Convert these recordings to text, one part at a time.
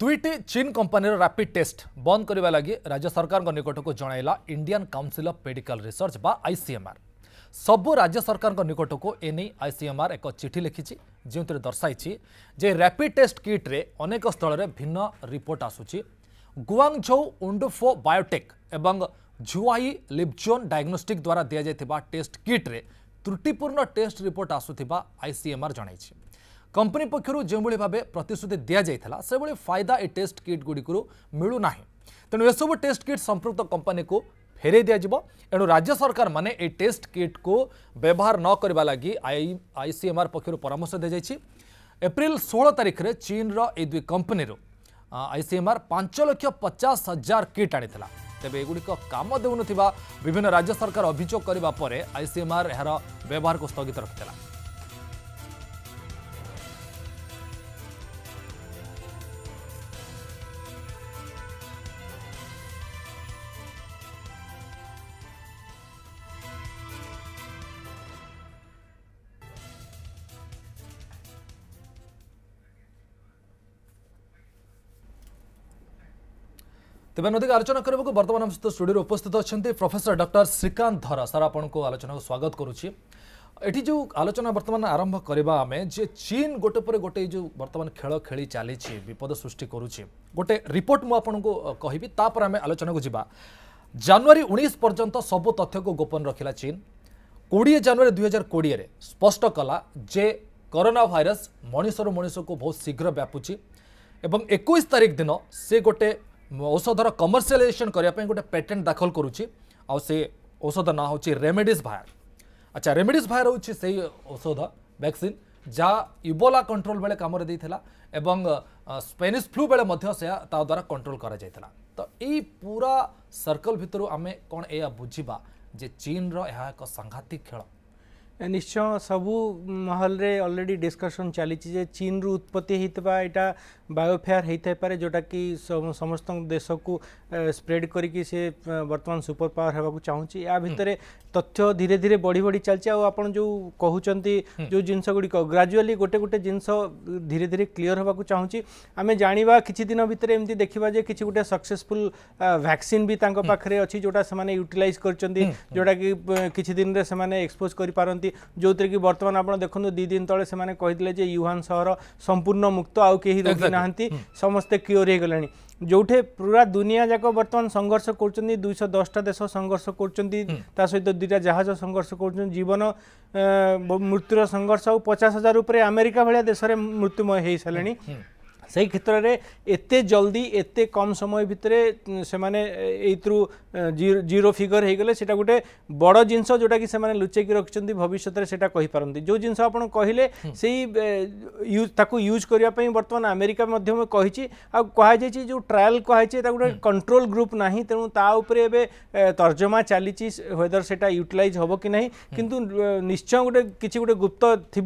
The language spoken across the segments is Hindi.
दुईटी चीन कंपनी रैपिड टेस्ट बंद करने लगी राज्य सरकार को निकट को जनइला Indian council of medical research बा आईसीएमआर। सबू राज्य सरकार को निकट को एने आईसीएमआर एक चिठी लिखी जो दर्शाई जे रैपिड टेस्ट किट्रे अनेक स्थल भिन्न रिपोर्ट आसूची। गुआंगझोउ उडोबो बायोटेक एवं झुआई लिफजोन डायग्नोस्टिक द्वारा दि जाता टेस्ट किट्रे त्रुटिपूर्ण टेस्ट रिपोर्ट आसूबा आईसीएमआर जन कंपनी पक्षर जो भाव प्रतिश्रुति दि जाता से फायदा ए टेस्ट किट गुड़िकू मिलूना। तेणु एसबू टेस्ट किट संपृक्त कंपनी को फेरई दि एणु राज्य सरकार माने ए टेस्ट किट को व्यवहार न करवा लगी आईसीएमआर पक्षर परामर्श दी जाइए। एप्रिल 16 तारीख में चीन रई दुई कंपनी आईसीएमआर 5,50,000 किट आनी तेरे एगुड़िक काम देन विभिन्न राज्य सरकार अभियोग करने आईसीएमआर यार व्यवहार को स्थगित रखिता। तेज नदी आलोचना करने को बर्तमान हम सहित स्टूडियो उपस्थित अच्छा प्रोफेसर डॉक्टर श्रीकांत धर सर आपण को आलोचना को स्वागत करुच्ची। एटी जो आलोचना बर्तमान आरंभ करवा आम जे चीन गोटे पर गोटे जो बर्तमान खेल खेली चली विपद सृष्टि करुच्ची गोटे रिपोर्ट मुझको कहबी तापर आम आलोचना को जावा। जनवरी 19 पर्यंत सबू तथ्य को गोपन रखिला चीन। 20 जनवरी 2020 स्पष्ट कला जे कोरोना भाइरस मनिषर मनिष को बहुत शीघ्र व्यापुची एवं 21 तारिख दिन से गोटे औषधर कमर्शियलाइजेशन करने गोटे पेटेंट दाखल करुच्ची। औषध ना हूँ रेमडेसिविर। अच्छा रेमडेसिविर हूँ से औषध वैक्सीन जहाँ इबोला कंट्रोल बेले काम एवं स्पेनिश फ्लू बेले द्वारा कंट्रोल करा जायथला। तो यही पूरा सर्कल भितर आम कौन या बुझा जे चीन रहा एक सांघातिक खेल। निश्चय सबू महल रे ऑलरेडी डिस्कशन चली चीन रु उत्पत्ति होता यहाँ बायोफेयर होता है जोटा कि समस्त देश को स्प्रेड करी से बर्तमान सुपर पावर होगा चाहूँगी। या भितर तथ्य धीरे धीरे बढ़ी बढ़ी चलती आपड़ जो कहते जो जिनसगुड़िक ग्राजुआली गोटे गोटे जिनस धीरे धीरे क्लीयर होगा चाहूँगी। आम जाना किसी दिन भितर एमती देखा जे किसी गोटे सक्सेसफुल वैक्सीन भी पाखे अच्छी जोटा से यूटिलाइज करोटा कि दिन में एक्सपोज कर पारती जो थी कि बर्तमान आप देखो 2 दिन तले से माने कहते युहान सहर संपूर्ण मुक्त आउ कहीं रोगी ना समस्ते क्योर हो गले जोठे पूरा दुनिया जाक बर्तमान संघर्ष कर 210टा देश संघर्ष कर सहित 2टा जहाज संघर्ष कर जीवन मृत्युर संघर्ष 50,000 उपरे अमेरिका भाया देश में मृत्युमय हो सारे सही क्षेत्र में एते जल्दी एते कम समय भितर से जीरो फिगर हो गले सेटा गोटे बड़ जिनस जोटा कि से लुचेक रखिंट भविष्य में सेटा कही पारंती जो जिनस आप कहले से यूज करने बर्तमान अमेरिका कही कहुई जो ट्रायल कहुई गोटे कंट्रोल ग्रुप ना तेणु ताऊपर तर्जमा चली वेदर सेटा यूटिलाइज हम कि ना कि निश्चय गोटे किसी गोटे गुप्त थी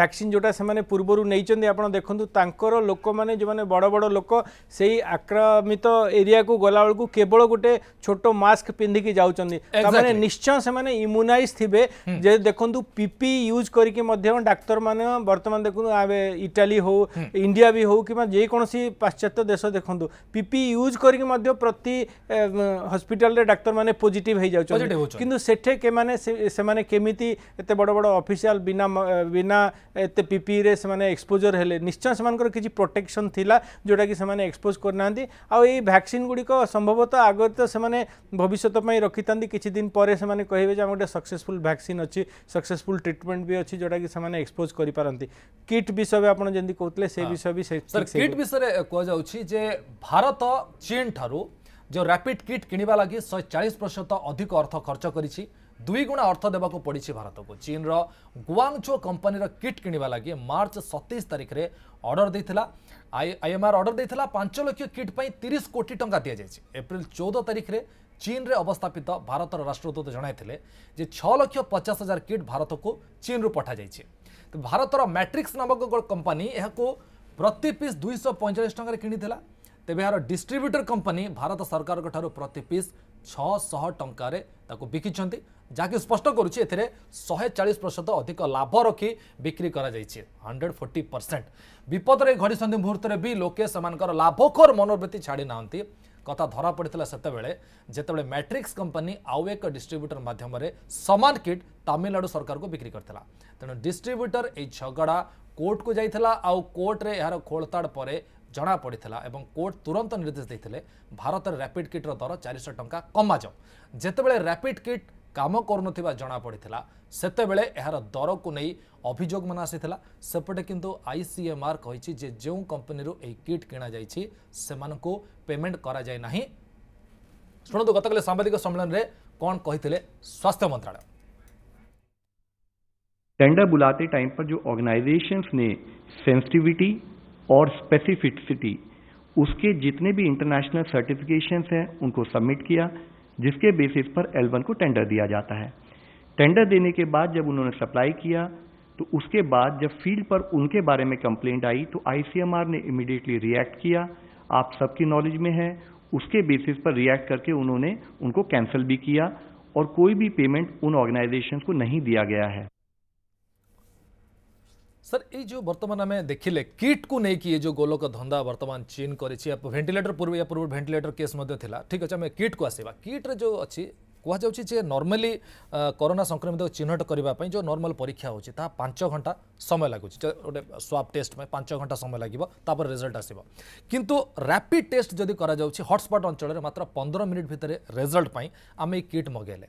वैक्सीन जोटा से पूर्वर नहीं आप देखूँ लोक माने जो माने बड़ बड़ लोक से आक्रामित एरिया को गला बेलू केवल गोटे छोट मास्क पिंधिकी जाने निश्चय से इम्यूनाइज थे जे देखु पीपी यूज करके डाक्तर मान बर्तमान देखो इटाली हो इंडिया भी हो कि जेकोसी पाश्चात्य देश देखु पीपी यूज करके प्रति हस्पिटाल डाक्तर मैंने पॉजिटिव हो जाऊँ कि से केमी एत बड़ बड़ ऑफिशियल बिना बिना एत पीपी रे से एक्सपोजर हेले निश्चय से किसी प्रोटेक्शन थिला जोटा कि से एक्सपोज करना आउ ये वैक्सीन गुड़िक संभवतः आगे तो से भविष्य रखी था किसी दिन पर से कहे गोटे सक्सेसफुल वैक्सीन अच्छी सक्सेसफुल ट्रिटमेंट भी अच्छी जोटा कि से एक्सपोज कर पारती। किट विषय आप कहते से विषय भी किट विषय कह भारत चीन ठारू जो रैपिड किट किणवा लगी 140% अधिक अर्थ खर्च करिछि। 2 गुणा अर्थ देवाक पड़ी भारत को। चीन गुआंगझोउ कंपनी किट किणवा लगी मार्च 27 तारीख में ऑर्डर देता आईएमआर ऑर्डर देता 5 लाख किट पर 30 कोटी टंका दि जाएगी। एप्रिल 14 तारीख में चीन रे अवस्थापित भारत राष्ट्रदूत जनते 6,50,000 किट भारत को चीन पठा जाए। तो भारत मैट्रिक्स नामक कंपनी यह प्रति पीस 245 टकर किला तेज यार डिस्ट्रीब्यूटर कंपनी भारत सरकार प्रति पीस 600 टंकार बिकी जहाँकि स्पष्ट करुच्चे 140% अधिक लाभ रखी बिक्री कर 140% विपद में घड़ी मुहूर्त में भी लोके लाभखोर मनोवृत्ति छाड़ी ना कथा धरा पड़ा सेतबे मैट्रिक्स कंपनी आउ एक डिस्ट्रीब्यूटर मध्यम सामान किट तमिलनाडु सरकार को बिक्री करता तेणु डिस्ट्रीब्यूटर ये झगड़ा कोर्ट को जाता आउ कोर्टे यार खोलताड़ पर जना पड़ा और कोर्ट तुरंत निर्देश देते भारत रैपिड किट्र दर 400 टंका कमा जाओ जितेबाला रैपिड किट काम करुन जना पड़ा सेतेबेले यार दर को नहीं अभियोग मान आसाला सेपटे किंतु ICMR कही जो कंपनी यही किट कि पेमेंट करा जाए ना शुणु गत काले सांबादिक सम्मेलन में कौन कही स्वास्थ्य मंत्रालय टेंडर बुलाते टाइम पर जो ऑर्गेनाइजेशंस ने सेंसिटिविटी और स्पेसिफिसिटी उसके जितने भी इंटरनेशनल सर्टिफिकेशंस हैं उनको सबमिट किया जिसके बेसिस पर L1 को टेंडर दिया जाता है। टेंडर देने के बाद जब उन्होंने सप्लाई किया तो उसके बाद जब फील्ड पर उनके बारे में कंप्लेंट आई तो ICMR ने इमीडिएटली रिएक्ट किया। आप सबकी नॉलेज में है, उसके बेसिस पर रिएक्ट करके उन्होंने उनको कैंसिल भी किया और कोई भी पेमेंट उन ऑर्गेनाइजेशंस को नहीं दिया गया है। सर ये जो बर्तमान आम देखिले किट को लेकिन ये जो गोलक धंदा बर्तमान चीन करेछि भेंटिलेटर पूर्व या पूर्व भेंटिलेटर केस थिला। ठीक अच्छे आम किट को आसवा किट्रे जो अच्छी कहु जे नॉर्मली कोरोना संक्रमित चिन्हट करने जो नॉर्मल परीक्षा होची ता 5 घंटा समय लगुच गोटे स्वाब टेस्ट में 5 घंटा समय लगे तापर रिजल्ट आसो किंतु रैपिड टेस्ट जदि करा जाउछि हॉटस्पॉट अंचल में मात्र 15 मिनिट भितर रिजल्ट पाई आम ये किट मगेले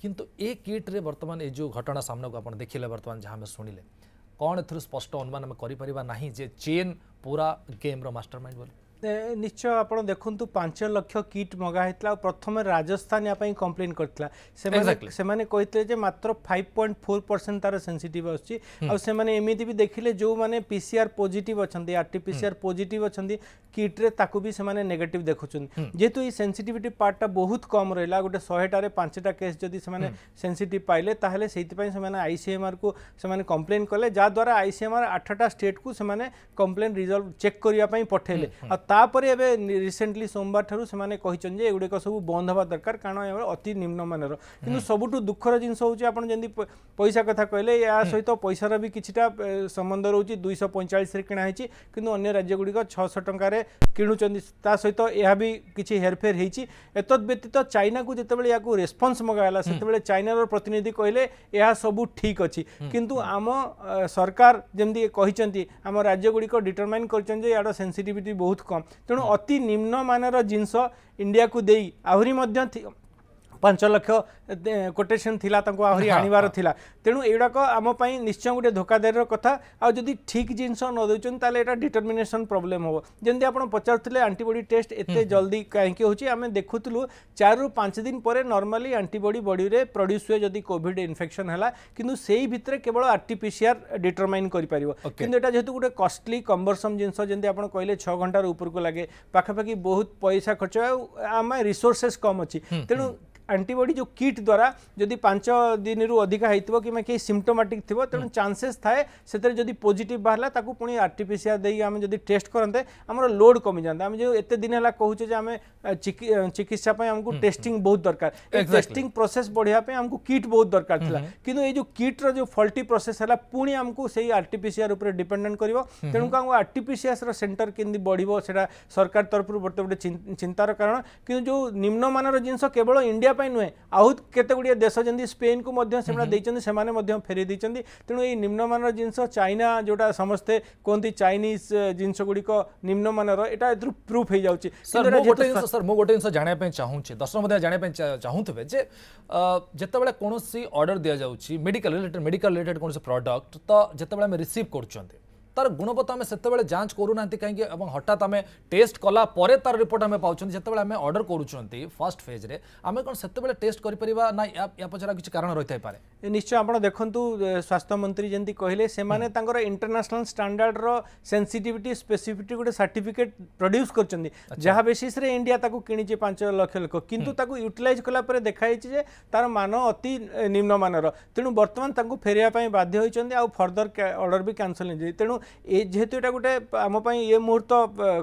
किंतु ये किट्रे बर्तमान ये जो घटना सामना को आप देखिले बर्तमान जहाँ आम शुणिले कौन एथुर स्पष्ट अनुमान में करिपरिबा नाही जे चीन पूरा गेम रो मास्टरमाइंड बोले निश्चय आपण देखंतु 5 लाख किट मगा हेतला प्रथम राजस्थान या पई कंप्लेन करतला सेमाने कहितले जे मात्र 5.4% तार सेंसिटिव आछि आ सेमाने एमिति भी देखिले जो माने PCR पॉजिटिव अछंदी आरटीपीसीआर पॉजिटिव अछंदी किट रे ताकू भी सेमाने नेगेटिव देखुछन जेतु ई सेंसिटिविटी पार्टा बहुत कम रहला गोटे 100 रे 5टा केस जदी सेमाने सेंसिटिव पाइले ताहले सेति पई सेमाने ICMR को सेमाने कंप्लेन करले जा द्वारा ICMR 8टा स्टेट को सेमाने कंप्लेन रिजल्व चेक करिया पई पठेले आ तापरे एबे रिसेंटली सोमवार थारु सेमाने कहिसन जे एगुडे को सब बंद होबा दरकार कारण अति निम्न मानर किंतु सबुटु दुखर जिंस होउची आपण जेंदी पैसा कथा कहले या सहित पैसार भी किछिटा संबंध रहउची 245 रे किना हेची किंतु अन्य राज्य गुडी को 600 टंका रे किणुचंदी ता सहित यह भी किछि हेरफेर हेची एतत व्यतीत चाइना को जेतेबेले याकू रेस्पॉन्स मगाला सेतेबेले चाइनार प्रतिनिधि कहले यह सब ठीक अछि किंतु आम सरकार जेंदी कहिसंती आम राज्य गुडी को डिटरमाइन करचन जे याडो सेंसिटिविटी बहुत कम तेणु अति निम्न मानर जिनस इंडिया को दे आहरी मध्य 5 लाख कोटेसन थिला तांको आहरी आनिबार थिला तेणु एडाक आम पाई निश्चय गोटे धोखाधड़ी कथा आ जदि ठीक जिनस न दउचन ताले एटा डिटरमिनेशन प्रॉब्लम हो जेंदी आपण पचारथिले एंटीबॉडी टेस्ट एते जल्दी काहेकि होची आमे देखुतलु 4 ରୁ 5 दिन पर नॉर्मली एंटीबॉडी बॉडी रे प्रोड्यूस होय जदि कोविड इन्फेक्शन हला किंतु सेही भितर केवल आरटीपीसीआर डिटरमाइन करि परिबो किंतु एटा जेतु गोटे कॉस्टली कम्बरसम जिनस जेंदी आपण कहले 6 घंटा ऊपर को लागे पाखापाखि बहुत पैसा खर्च आम रिसोर्सेस कम अछि तेणु एंटीबॉडी जो किट द्वारा जदि 5 दिन रु अधिका होइतबो कि के सिम्पटोमेटिक थिबो तेणु चांसेस थाए सेतरे जदि पॉजिटिव बाहरला ताकू पुणी आरटीपीसीआर देई आमे जदि टेस्ट करनते हमर लोड कमी जानता आमे जो एते दिन हला कहूचे जे आमे चिकित्सा पय हमकू टेस्टिंग बहुत दरकार टेस्टिंग प्रोसेस बढ़िया पे हमकू किट बहुत दरकार थिला किंतु ए जो किट रो जो फॉल्टी प्रोसेस हला पुणी हमकू सेही आरटीपीसीआर ऊपर डिपेंडेंट करबो तेणु का आरटीपीसीआर रो सेंटर केंदी बढ़िबो सेटा सरकार तरफ रु बटे चिंतार कारण किंतु जो निम्न मानर जिंस केवल इंडिया नुहे आहुत केतगुड़िया देश जमी स्पेन को फेरी देते तेणु ये निम्नमानर जिनस चाइना जोटा समस्ते कहते चाइनीज जिनस गुड़िक निम्नमानर एटा प्रूफ हो जाउची। सर मो गोटे जिन जाना चाहूँगी दर्शक जाना चाहूँगे जितेबाला कौन अर्डर दि जाऊँगी मेडिकल रिलेटेड कौन प्रडक्ट तो जितेबाला रिसीव कर तार गुणवत्ता आम से जांच करूना कहीं हठात आम टेस्ट कला परे तार रिपोर्ट आम पाँच जितेबाला आम अर्डर करुँच फर्स्ट फेज रे आम कौन से टेस्ट करा ना या पचरा किसी कारण रही है निश्चय आप देखु स्वास्थ्य मंत्री जमी कहले से इंटरनेशनल स्टैंडर्ड रो सेंसिटिविटी स्पेसिफिटी गोटे सर्टिफिकेट प्रोड्यूस कर जहाँ बेसीस इंडिया कि 5 लाख लोक किंतु यूटिलाइज कलापर देखाई जे तार मान अति निम्न मानर तेणु बर्तमान फेरिया बाध्य होती आउ फर्दर अर्डर भी कैंसल तेणु जेहेतु एटा गोटे आम पई ये मुहूर्त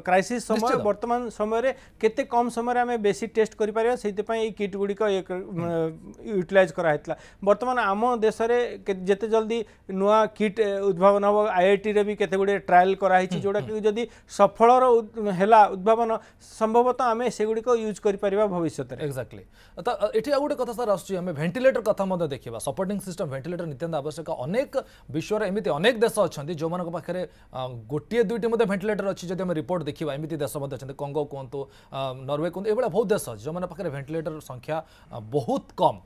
क्राइसिस समय वर्तमान समय रे केते कम समय रे हमें बेसी टेस्ट करि पारिबा सेति पई ए किट गुडी को यूटिलाइज करा हेतला। वर्तमान आम देश रे जेते जल्दी नुआ किट उद्भावन हो आईआईटी रे भी केते गुडी ट्रायल करा हिची जोडा कि जदी सफल रो हेला उद्भावन संभवत आम से गुडी को यूज करि पारिबा भविष्य रे। एक्जेक्टली त एठी आ गोटे कथा सर आसु हमें वेंटिलेटर कथा मते देखिबा। सपोर्टिंग सिस्टम वेंटिलेटर नित्यान्त आवश्यक। अनेक विश्व रे एमिति अनेक देश अछन्ती जो मानक पाखरे गोटे दुईटे मते वेंटिलेटर अछि। जदि हम रिपोर्ट देखिबा एमिति देश मते अछन्ती कंगो कोंतो नॉर्वे कोंतो एबला बहुत देश अछि जो माने पाखरे वेंटिलेटर संख्या बहुत कम।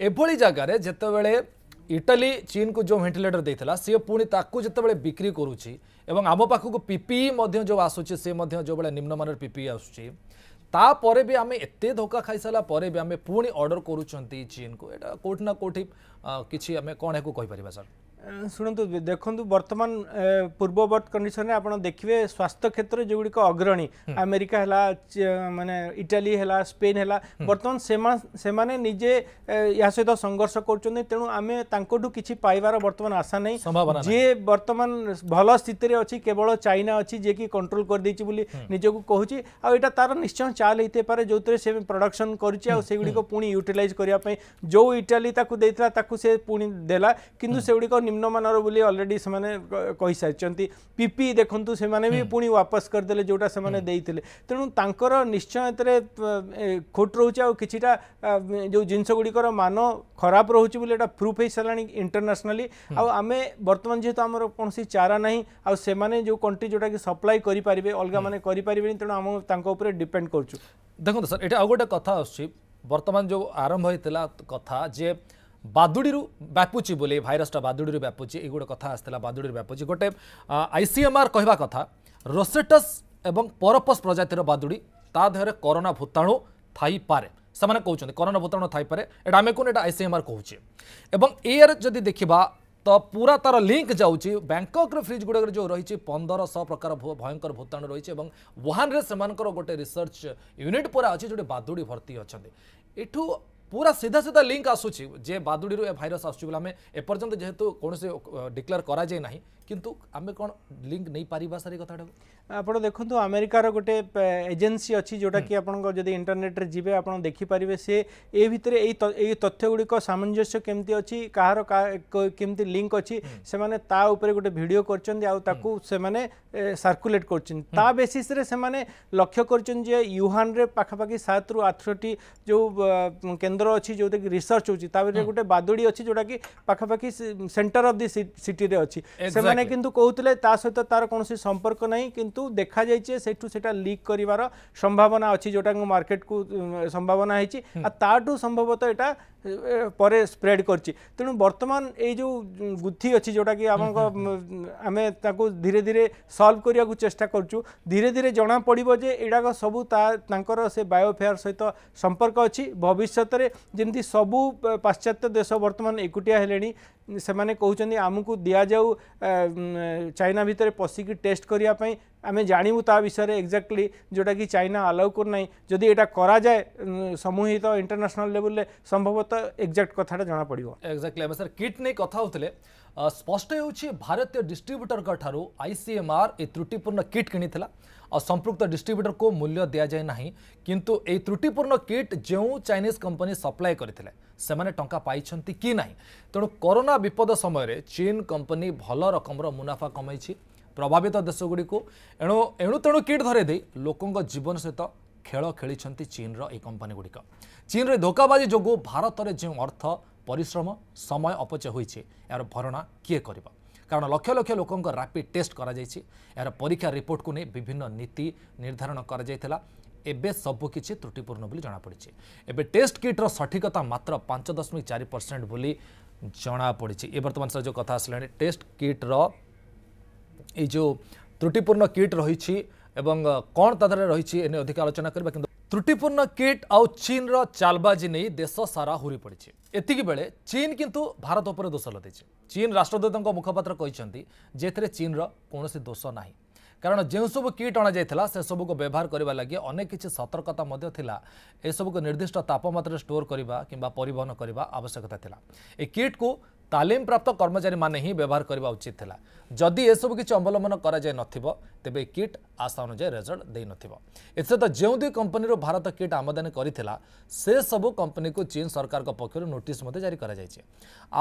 एभली जगार जेते बेले इटली चीन को जो वेंटिलेटर देइथला से पुणी ताकू जेते बेले बिक्री करूछि एवं आम पाखक पीपीई मध्य जो आसुछि से मध्य जो बेले निम्नमानर पीपीई आसुछि तापर भी आम एत धोखा खाई सारापर भी आम पुणी अर्डर करूचंती चीन को एटा कोठना कोठी किछि आम कोन हेकु कहि परिबा सर? शुणु देखु बर्तमान पूर्ववर्त कंडीशन आप देखिए स्वास्थ्य क्षेत्र जो गुड़िक अग्रणी अमेरिका है माने इटाली है स्पेन है बर्तमान से निजे या सहित संघर्ष कर तेणु आम कि पाइबार बर्तमान आशा नहीं। जी बर्तमान भल स्थित अच्छी केवल चाइना अच्छी जी कि कंट्रोल करदे निजक कहूँ आटा तार निश्चय चाल होते पारे जो थे प्रडक्शन करुड़ी पुणी यूटिलाइज करने जो इटाली से पुणी देला किंतु से गुड़िक निम्नमानर बोली अलरेडी से कही सारी पीपी देखु से भी पुणी वापस करदे जोटा से तेणु तांकर निश्चय खोट रोच किटा जो जिनसगुड़िकर मान खराब रोचे बोली प्रूफ हो सारा इंटरनेशनली आमे बर्तमान जेहतु तो आमर कौन चारा ना आने जो कंट्री जोटा कि सप्लाई करेंगे अलग मैंने करें तेणु आम डिपेंड करुँ। देखो सर ये आउ गोटे कथा आर्तमान जो आरंभ होता कथा जे बादुड़ी व्यापुची बोले भाइरसटा बादुड़ी व्यापुची ये गोटे कथा आसला बादुड़ी व्यापुची गोटे आईसीएमआर कहवा कथा रोसेटस एवं परपस प्रजातिर बादुड़ी ता देहरे कोरोना भूताणु थाई पारे से कहते कोरोना भूताणु थाई पारे एटा आमे कोन एटा आईसीएमआर कहूचे एवं एयर जदि देखिबा तो पूरा तार लिंक जाऊँच बैंकॉक फ्रिज गुड़ाक जो रही 1500 प्रकार भयंकर भूताणु रही है और वुहान से गोटे रिसर्च यूनिट पूरा अच्छे जो बादुड़ी भर्ती अच्छा यू पूरा सीधा सीधा लिंक आसूची जे बादुड़ी ए भाइरस आसूची आम एपर्यंत जेहेतु कौन से डिक्लेयर करा जाए नहीं किंतु आम कौन लिंक नहीं पारिबा सारी कथा आप देखो अमेरिकार गोटे एजेन्सी अच्छी जोटा कि आपंक जब इंटरनेट रे जीवे आप देखिपारे से ए भितर यही तथ्य गुड़िक सामंजस्य केमती अच्छी कहार केमती लिंक अच्छी से गोटे भिडियो कर सर्कुलेट कर बेसीस लक्ष्य कर युहान रे पाखापाखि 7 ରୁ 8ଟି जो केन्द्र अच्छी जो रिसर्च होती गोटे बादुड़ी अच्छी जोटा कि पाखापाखि सेंटर ऑफ द सिटी रे अच्छी से किंतु कहते सहित तार कौन संपर्क नहीं किंतु देखा जाइए सेठू सेटा लीक करिवार संभावना अच्छी जोटा मार्केट को संभावना है ताठू संभवतः एटा परे स्प्रेड करछि। तेणु बर्तमान ये जो गुथी अच्छी जोटा कि आमे ताकू धीरे धीरे सॉल्व करिया को चेष्टा करछु। धीरे धीरे जना पड़िबो जे एडाको सबु तांकर से बायोफेयर सहित संपर्क अच्छी भविष्य रे जेंती सबु पाश्चात्य देश बर्तमान एकुटिया हेलेनी सेमाने कहउछन्ती आमकू दिया जाऊ चाइना भितर पसिकी टेस्ट करिया पई आमे जानू ता विषय एक्जाक्टली जोटा कि चाइना अलाउ करना जदि एटा करा जाए समूहित तो इंटरनेशनल लेवल ले संभवतः एक्जाक्ट कथाटा जना पड़ो। एक्जाक्टली आम सर किट नहीं कथा होते स्पष्ट हो भारतीय डिस्ट्रीब्यूटर का ठारू आईसीएमआर ए त्रुटिपूर्ण किट किनिथिला और संपृक्त डिस्ट्रीब्यूटर को मूल्य दि जाए ना किंतु ए त्रुटिपूर्ण किट जो चाइनीज कंपनी सप्लाय करथिले सेमाने टंका पाइछंती कि नाही। तेणु कोरोना विपद समय चीन कंपनी भल रकम मुनाफा कमाई प्रभावित देशगुड़ी को एणु तेणु किट धरदे लोकों जीवन सहित खेल खेली चीन रो ए कंपनी गुड़िक चीन रे धोखाबाजी जोगु भारत रे जो अर्थ परिश्रम समय अपचय होईछि यार भरणा किए करबा कारण लक्ष लक्ष लोकों रैपिड टेस्ट करा जाईछि यार परीक्षा रिपोर्ट को नहीं विभिन्न नीति निर्धारण करा जायतिला एबे सबकिछि त्रुटिपूर्ण बोली जाना पड़िछि। एबे टेस्ट किट्र सठिकता मात्र 5.4% बोली जाना पड़िछि। ए वर्तमान सर जो कथा आसलाने टेस्ट किट्र ये जो त्रुटिपूर्ण किट रही एवं कौन ताद रही एने अधिक आलोचना करबा किंतु त्रुटिपूर्ण किट आउ चीन रो चालबाजी नहीं देश सारा हुरी पड़ी। एतिकी बेले चीन किंतु भारत उपर दोष लदेछि। चीन राष्ट्रदूतों मुखपात्र कहिसेंती जेथरे चीन रो कोनोसी दोष नाही कारण जो सब किट अणा जाइथिला से सब को व्यवहार करबा लागि अनेक किछि सतर्कता मध्य थिला ए सब को निर्दिष्ट तापमात्रा स्टोर करबा किंबा परिवहन करबा आवश्यकता थिला। ए किट को तालीम प्राप्त कर्मचारी माने ही व्यवहार करने उचित था। जदि एसबू किसी अवलम्बन कर तेबे किट आशा अनुजाई रेजल्ट दे नसत जो कंपनी भारत किट आमदानी करता से सबू कंपनी को चीन सरकार पक्षर नोटिस जारी कर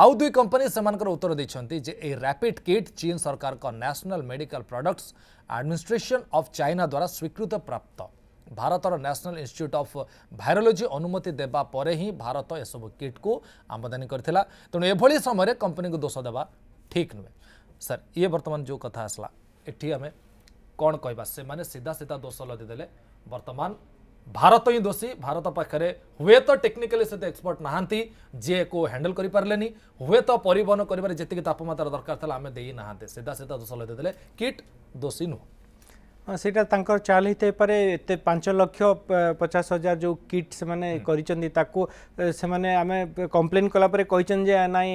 आउ दुई कंपनी से उत्तर देखते रैपिड किट चीन सरकार national medical products administration of China द्वारा स्वीकृत प्राप्त भारत और नेशनल इंस्टीट्यूट ऑफ वायरोलॉजी अनुमति देवा परे ही भारत एसबू किट को आमदानी करता। तेणु एभली समय कंपनी को दोष देवा ठीक नुहे। सर ये बर्तमान जो कथा आसला ये आम कौन कहवा से माने सीधा सीधा दोष लदिदेले बर्तमान भारत ही दोषी। भारत पाखे हुए तो टेक्निकाली से एक्सपर्ट नहांती जे को हैंडल करि परलेनी हुए तो परिवहन करिबारे जेतिकि तापमात्रा दरकार था आमे देई नहांते सीधा सीधा दोष लदिदेले किट दोषी नुह। हाँ सेटा तांकर चाल ही तेपरे 5,50,000 जो किट से मैंने करने आम कम्प्लेन कलापर कही नाई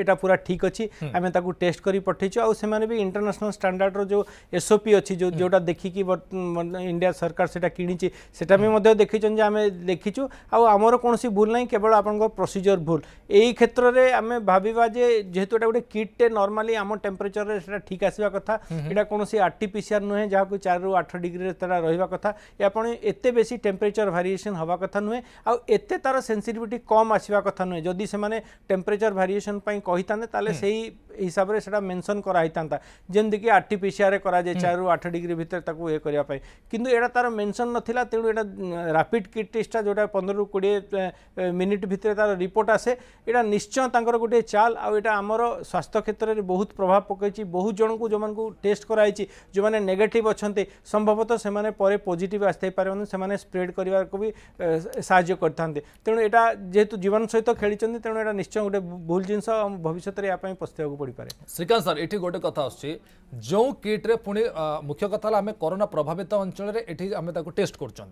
एटा पूरा ठीक अच्छी आम टेस्ट कर पठेचु आउ से भी इंटरनेशनल स्टैंडर्ड रो जो एसओपी अच्छी जो जोटा देखिकी इंडिया सरकार सेटा किणी सेटा भी देखी आम देखीचु आमर कौन भूल ना केवल आपंकर प्रोसीजर भूल। यही क्षेत्र में आम भावा जेहेतु गोटे किट्टे नर्माली आम टेम्परेचर से ठीक आसवा कथा यहाँ कौन आरटीपीसीआर नुहे जहाँ 4 ରୁ 8 डिग्री तारा रहा कथा या पुणी एत बेसी टेम्परेचर भारिएसन हवा कथा नुहे आते तार सेनसीटिविटी कम आसवा कथा नुहे। जदि से टेम्परेचर भारिएसन कही ताले से हिसाब से मेनसन कराई था जमीक आरटीपीसीआर कर 4 ରୁ 8 डिग्री भितर ये करने किंतु एटा तार मेनसन नाला तेणु यहाँ रैपिड किट टेस्टा जोटा 15 ରୁ 20 मिनिट भितर तार रिपोर्ट आसे यहाँ निश्चय तर गोटे चाल आटा आमर स्वास्थ्य क्षेत्र में बहुत प्रभाव पकड़ बहुत जन को जो टेस्ट कराई जो मैंने नेगेटिव अच्छा संभवतः से माने परे पॉजिटिव आसते पारे से स्प्रेड करिवार को भी साहाय्य करथांते। तेणु एटा जेहेतु जीवन सहित खेली तेणु एटा निश्चय गोटे भूल जिनस भविष्य में यहाँ पछतावाक पड़ पारे। श्रीकांत सर ये गोटे कथा आसो किट्रे पुणी मुख्य कथा आम कोरोना प्रभावित अंचल ये आम टेस्ट कर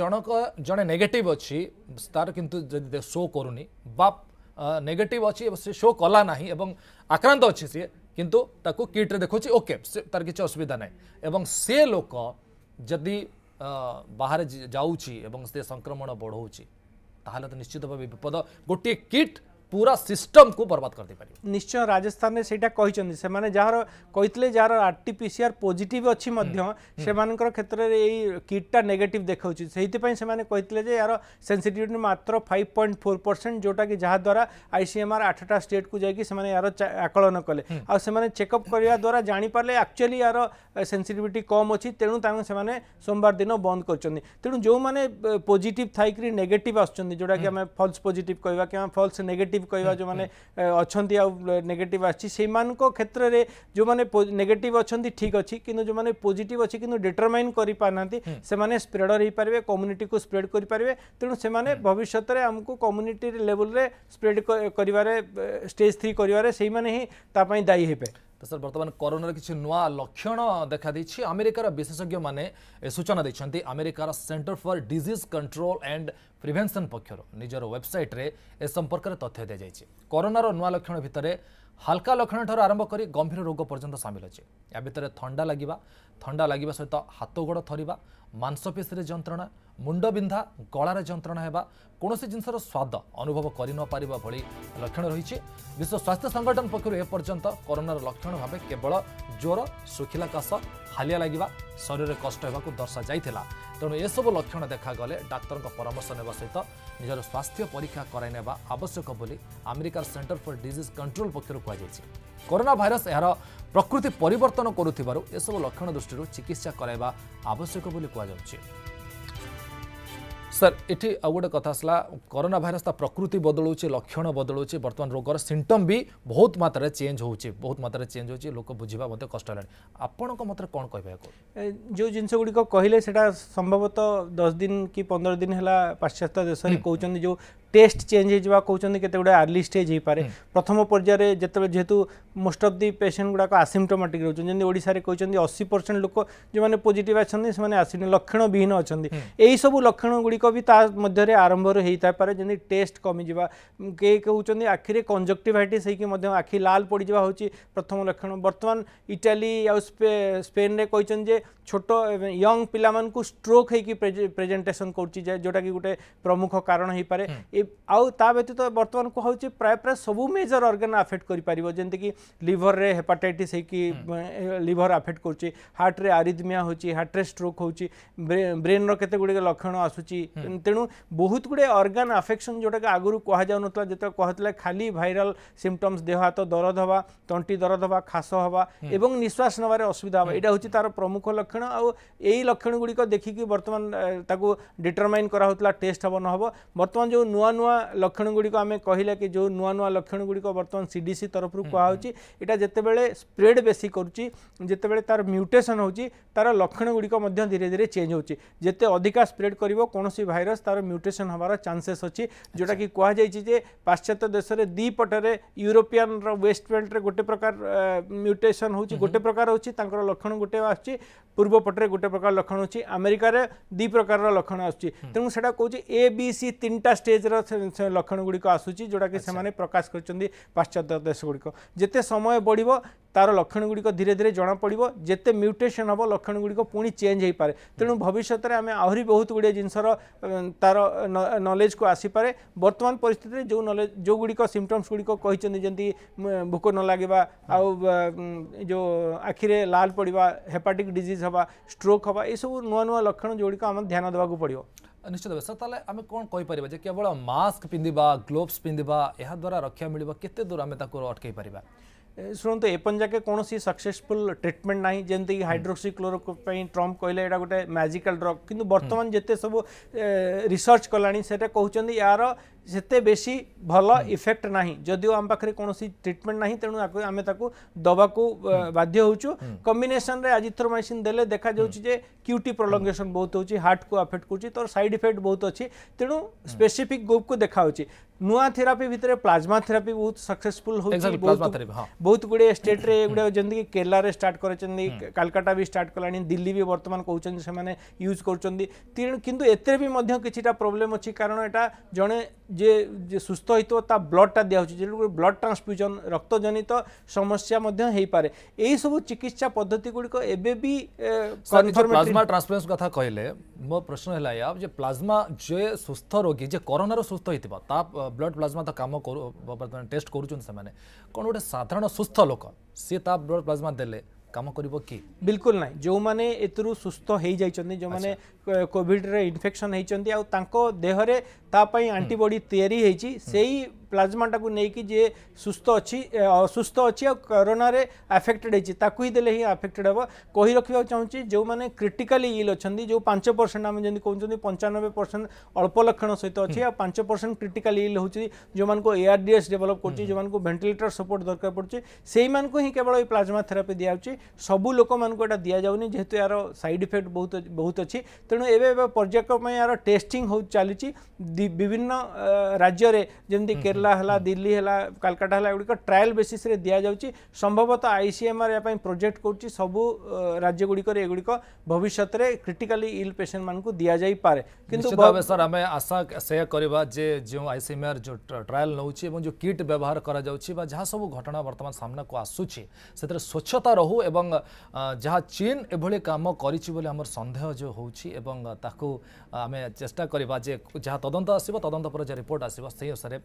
जनक जड़े नेगेटिव अच्छी तार किंतु शो करूनी नेगेटिव अच्छी से शो कला ना एवं आक्रांत अच्छी सी किंतु ताको किट्रे देखुची ओके तार किसी असुविधा नहीं एवं से लोक जदि बाहर जाऊँगी एवं से संक्रमण बढ़ाऊँगी ताहले तो निश्चित भाव विपद गोटे किट पूरा सिस्टम को बर्बाद कर दे पारे। निश्चय राजस्थान में सेटा कही से माने जहाँ कही जार आरटीपीसीआर पॉजिटिव अच्छी से क्षेत्र में यही किट्टा नेगेटिव देखा से कहते यार सेंसिटिविटी मात्र 5.4% जोटा कि जहाँ द्वारा आईसीएमआर 8टा स्टेट को जाकर यार आकलन कले आने चेकअप करने द्वारा जापारे एक्चुअली यार सेंसिटिविटी कम अच्छी तेणु तुम से सोमवार दिन बंद कर तेणु जो मैंने पॉजिटिव थी नेगेटिव आसटा कि आम फल्स पॉजिटिव कहवा कि फल्स नेगेटिव कहवा जो माने अच्छी नेगेटिव आछि से मान को क्षेत्र में जो माने नेगेटिव अच्छा ठीक अच्छी किंतु जो माने पॉजिटिव अच्छी किंतु डिटरमाइन करि पानांती से माने स्प्रेडर हो पारे कम्युनिटी को स्प्रेड करि पारे। तेणु से माने भविष्य में हमको कम्युनिटी लेवल रे स्प्रेड करिवारे स्टेज 3 करिवारे से माने ही ता पई दायी हेबे। तो सर बर्तमान कोरोना किसी नुआ लक्षण देखा देछि अमेरिकार विशेषज्ञ माने सूचना दैछन्ति। अमेरिकार centre for disease control and prevention पक्षर निजर वेबसाइट रे ए संपर्क में तथ्य दि जाइए। कोरोनार नुआ लक्षण भितर हल्का लक्षण ठार आरंभ कर गंभीर रोग पर्यंत सामिल अछि। या भितर ठंडा लगिबा सहित हाथ गोड़ थरिबा मांसपेशी जंत्रणा मुंड बिंधा गलार जंत्रणा हेबा कोनोसी जिनसर स्वाद अनुभव करि न पारिबा भली लक्षण रहिछि। विश्व स्वास्थ्य संगठन पक्षरु ए पर्यंत कोरोनार लक्षण भाबे केवल ज्वर सुखिला काश हालिया लगिबा शरीर कष्ट हेबा को दर्शा जाइथिला। तेणु ए सब लक्षण देखा गले डाक्तर परामर्श नेबा सहित निजर स्वास्थ्य परीक्षा कराइ नेबा आवश्यक बोली अमेरिकार सेंटर फॉर डिजीज कंट्रोल पक्षरु कहा जाइछि। कोरोना भाइरस यार प्रकृति परिवर्तन करुथिबारु ए सब लक्षण दृष्टि चिकित्सा कराइबा आवश्यक बोली कहा जाउछि। सर ये आ गए कथा आसला कोरोना भाइरस प्रकृति बदलुचे लक्षण बदलुचे बर्तमान रोगर सिम्पटम भी बहुत मात्रा चेंज हो लोक बुझा कष्ट आपणक मत कौन कह जो जिनस गुड़िक कहले संभवतः 10 दिन कि 15 दिन है पाश्चात्य देश में कहते जो टेस्ट चेंज हो कहते केतगुड़ा अर्ली स्टेज हो पारे प्रथम पर्यायर जिते जेहेतु मोस्ट ऑफ दी पेशेंट गुड़ाक आसिम्टोमेटिक रोचन ओडिशा रे कहते 80% लोक जो मैंने पॉजिटिव आछन से माने लक्षण विहीन अच्छा यही सब लक्षण गुड़िक भी तादे आरंभ होता है जमी टेस्ट कमिजा के कहते आखिरे कंजक्टिवाइटिस आखि लाल पड़जा हूँ प्रथम लक्षण। बर्तमान इटाली आ स्पेन में कहते छोट यंग पिला स्ट्रोक होकी प्रेजेन्टेसन करोटा कि गोटे प्रमुख कारण हो पारे आउत बर्तमान कहूँ प्राय प्राय सबू मेजर अर्गान आफेक्ट कर जमीक लिभर रे हेपाटाइटिस लिभर आफेक्ट कर हार्ट रे आरिदमिया होची हार्ट रे स्ट्रोक होची ब्रेन रो केते गुडे लक्षण आसुची तेणु बहुत गुडे अर्गान आफेक्शन जोटा आगुरु कहा जाउ नतला जेता कहतले खाली वायरल सिम्पटम्स देह हाथ दरद हवा तंटी दरद हवा खास हवा एवं निश्वास नवारे असुविधा हवा एटा होची तार प्रमुख लक्षण आ एई लक्षण गुडी को देखि कि वर्तमान ताकू डिटरमाइन करा होतला टेस्ट हबो न हबो वर्तमान जो नुवा नुवा लक्षण गुडी को आमे कहिला कि जो नुवा नुवा लक्षण गुडी को वर्तमान सीडीसी तरफ रु कहा होची एटा जेते बेले स्प्रेड बेसी करूची जेते बेले तार म्यूटेशन होची तार लक्षण गुडी को मध्य धीरे धीरे चेंज होची जेते अधिका स्प्रेड करिवो कोनोसी वायरस तार म्यूटेशन हबार चांसेस अछि जोटा कि कहा जाय छी जे पाश्चात्य देश रे दी पटरे यूरोपियन रो वेस्ट बेल्ट रे गोटे प्रकार म्यूटेशन होची गोटे प्रकार होची तांकर लक्षण गोटे आछि पूर्व पटरे गोटे प्रकार लक्षण होची अमेरिका रे दी प्रकार रो लक्षण आछि तेनु सेटा कहू छी ए बी सी तीनटा स्टेज रो लक्षण गुडी को आसुची जोटा कि से माने प्रकाश करचंदी पाश्चात्य देश गुडी को जेते समय बढ़िवो तार लक्षण गुडी को धीरे धीरे जना पड़िवो जेते म्यूटेशन हबो लक्षण गुडी को पुणी चेंज होई पारे तेणु भविष्य में आम आहरी बहुत गुड़े जिनसर तार नॉलेज को आसी पारे वर्तमान परिस्थिति रे जो नॉलेज जो गुडी को सिम्पटम्स गुडी को कहिचंदी जंती भूक न लागबा आ जो आखिरे लाल पड़िबा हेपाटिक डिजीज हवा स्ट्रोक हवा ए सब नुआ नुआ लक्षण जोड़ी को आम ध्यान देवाक पड़ो निश्चित भाव सर आम कौन कहीपर केवल मास्क पिंधा ग्लोव्स पिंधा या द्वारा रक्षा मिल के दूर आम अटकई पार शुणु एपन जाके कौन सक्सेसफुल ट्रिटमेंट ना जमीक हाइड्रोक्सीक्लोरोक्विन ट्रम्प कहले यहाँ गोटे मैजिकल ड्रग किंतु बर्तमान जिते सब रिसर्च कला कहते यार सेते बेसी भल इफेक्ट ना जदिव आम पाखे कौन ट्रिटमेंट ना तेणु आम दवा को बाध्य होचु कम्बिनेसन रे एजिथ्रोमाइसिन देले देखा जे क्यूटी प्रोलंगेशन बहुत होची हार्ट को अफेक्ट करची तो साइड इफेक्ट बहुत अच्छी तेणु स्पेसिफिक ग्रुप को देखा होची नुआ थेरापी भितर प्लाज्मा थेरापी बहुत सक्सेसफुल होची बहुत गुड़े स्टेट रे गुड़े जंदी केरला रे स्टार्ट करचंदी कलकत्ता भी स्टार्ट कलानी दिल्ली भी वर्तमान कहउचंदी से माने यूज करचंदी किंतु एतरे भी मध्य किछिटा प्रॉब्लम अछि कारण एटा जने जे सुस्थ होइतो ता ब्लड टा दिया होची ब्लड ट्रांसफ्यूजन रक्त जनित समस्या मध्य हेई पारे एई सब चिकित्सा पद्धति गुडी को एबे भी कन्फर्म प्लाज्मा ट्रांसप्लांट कथा कहले मो प्रश्न हला या जे प्लाज्मा जे सुस्थ रोगी जे कोरोना रो सुस्थ होइतिबा ता ब्लड प्लाज्मा ता काम कर टेस्ट करूचन से माने कोन गोटे साधारण सुस्थ लोक से ता ब्लड प्लाज्मा देले काम करिबो कि बिल्कुल ना जो माने एतरु सुस्थ हेई जाइछन जो माने कोविड रे इन्फेक्शन हेइछन आ तांको देह रे ता पई एंटीबॉडी तयारी हेइची सेही प्लाज्मा टाकू नेकी जे सुस्थ अच्छी असुस्थ अच्छी आ कोरोना रे अफेक्टेड होती ताकू ही देले ही अफेक्टेड हे कही रखा चाहूँगी जो माने क्रिटिकली इल अच्छा जो 5% आम जमी कहते 95% अल्प लक्षण सहित अच्छी 5% क्रिटिकली इल होती जो मानको ARDS डेभलप कर जो मानको वेंटिलेटर सपोर्ट दरकार पड़े से ही केवल प्लाज्मा थेरापी दिखे सबू लोक मानक यहाँ दि जाऊनि जेहेतु यार साइड इफेक्ट बहुत बहुत अच्छी तेणु एवं पर्यायक्रम यार टेस्टिंग हो चली विभिन्न राज्य में जमी केरला हला दिल्ली हला कलकत्ता हला एगुड़ी ट्रायल बेसिस रे दिया जाउची संभवतः ICMR या प्रोजेक्ट करूची सबू राज्य गुड़ी एगुड़ी भविष्य रे क्रिटिकली इल पेशेंट मान को दिया जाई पारे किंतु भाव सर हमें आशा से करबा जे जो ICMR जो ट्रायल नउची एवं जो किट व्यवहार करा जाउची बा जहा सब घटना वर्तमान सामना को आसुची सेतरे स्वच्छता रहू एवं जहा चीन एभले काम करिची बोले हमर संदेह जो होउची एवं ताकू हमें चेष्टा करबा जे जहा तदंत आसीबो तदंत पर जे रिपोर्ट आसीबो सेही असरे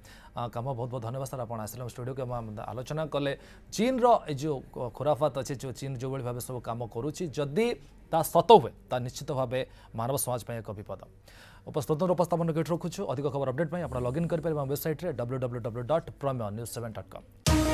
काम बहुत बहुत धन्यवाद सर आप आसिल स्टूडियो के आलोचना कले चीन रो जो खुराफात अच्छे जो चीन जो भाव सब कम करुच्ची जदि ता सत हुए ता निश्चित भाव मानव समाज एक विपद उपस्थित उपस्थापन गेट रखुच्छू अधिक खबर अपडेट आप लगइन करेंगे वेबसाइट www.prameyanews7.com